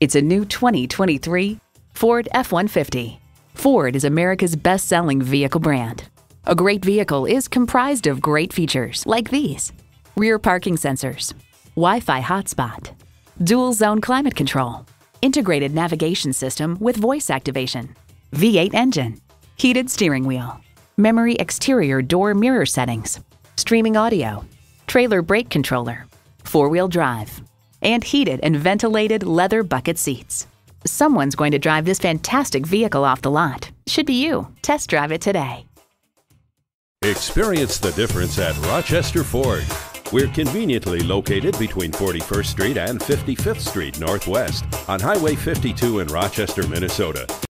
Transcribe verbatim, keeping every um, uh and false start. It's a new twenty twenty-three Ford F one fifty. Ford is America's best-selling vehicle brand. A great vehicle is comprised of great features like these: rear parking sensors, Wi-Fi hotspot, dual zone climate control, integrated navigation system with voice activation, V eight engine, heated steering wheel, memory exterior door mirror settings, streaming audio, trailer brake controller, four-wheel drive, and heated and ventilated leather bucket seats. Someone's going to drive this fantastic vehicle off the lot. Should be you. Test drive it today. Experience the difference at Rochester Ford. We're conveniently located between forty-first Street and fifty-fifth Street Northwest on Highway fifty-two in Rochester, Minnesota.